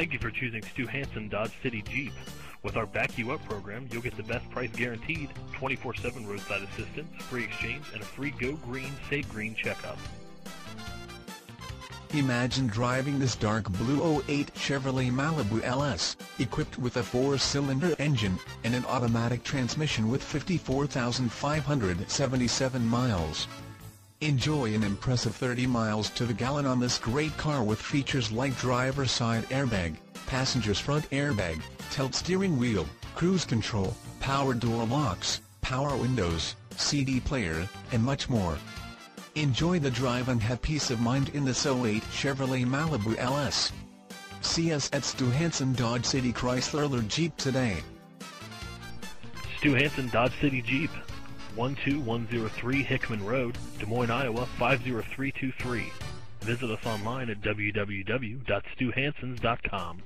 Thank you for choosing Stew Hansen Dodge City Jeep. With our Back You Up program, you'll get the best price guaranteed, 24/7 roadside assistance, free exchange, and a free Go Green Save Green checkup. Imagine driving this dark blue 08 Chevrolet Malibu LS, equipped with a 4-cylinder engine, and an automatic transmission with 54,577 miles. Enjoy an impressive 30 miles to the gallon on this great car with features like driver's side airbag, passenger's front airbag, tilt steering wheel, cruise control, power door locks, power windows, CD player, and much more. Enjoy the drive and have peace of mind in this 08 Chevrolet Malibu LS. See us at Stew Hansen Dodge City Chrysler Jeep today. Stew Hansen Dodge City Jeep, 12103 Hickman Road, Des Moines, Iowa 50323. Visit us online at www.stewhansens.com.